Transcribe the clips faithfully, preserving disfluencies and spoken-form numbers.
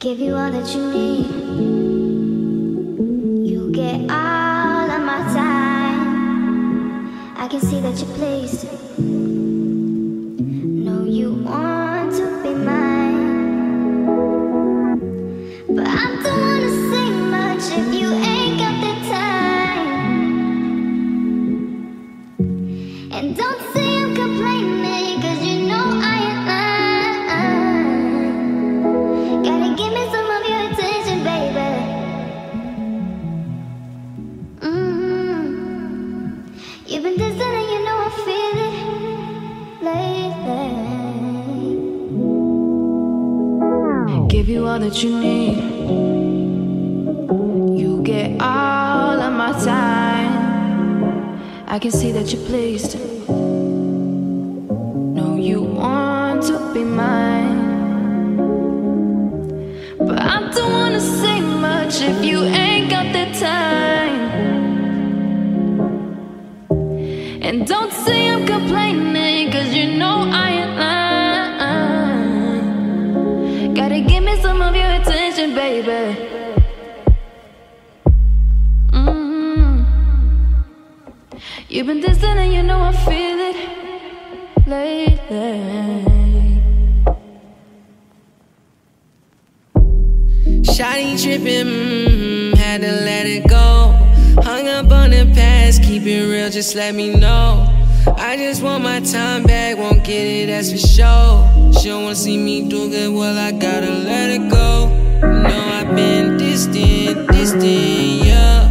Give you all that you need. You get all of my time. I can see that you're pleased. No, you want to be mine, but I don't wanna say much if you ain't got the time. And don't say I'm complaining, 'cause you know I ain't lying. You've been distant and you know I feel it lately. Give you all that you need. You get all of my time. I can see that you're pleased. No, you want to be mine, but I don't wanna say much if you ain't got the time. And don't say I'm complaining, 'cause you know I ain't lying. Gotta give me some of your attention, baby. Mm-hmm. You've been distant and you know I feel it lately. Shawty tripping, mm-hmm, had to let it go. Hung up on the past, keep it real, just let me know. I just want my time back, won't get it, that's for sure. She don't wanna see me do good, well I gotta let it go. No, I've been distant, distant, yeah.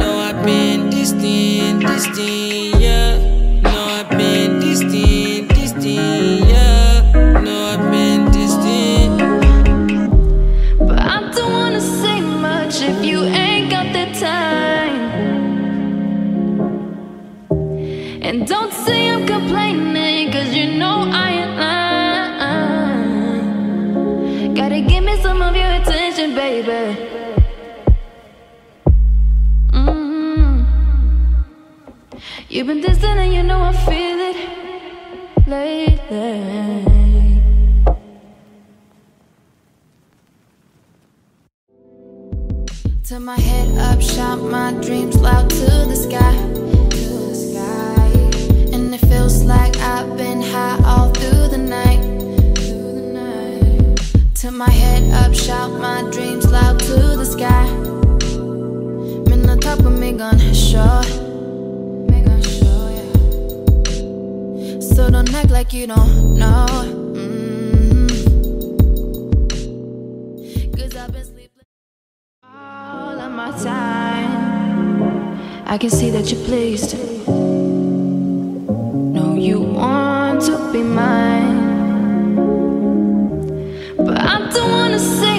No, I've been distant, distant, yeah. No, I've been distant, distant, yeah. No, I've been distant, but I don't wanna say much if you ain't got the time. And don't say I'm complaining, 'cause you know I ain't lying. Gotta give me some of your attention, baby. Mm-hmm. You've been distant and you know I feel it lately. Turn my head up, shout my dreams loud to the sky. It feels like I've been high all through the night. Turn my head up, shout my dreams loud to the sky. Man on top of me gone short. So don't act like you don't know. Mm-hmm. 'Cause I've been sleeping all of my time. I can see that you're pleased. You want to be mine, but I don't wanna say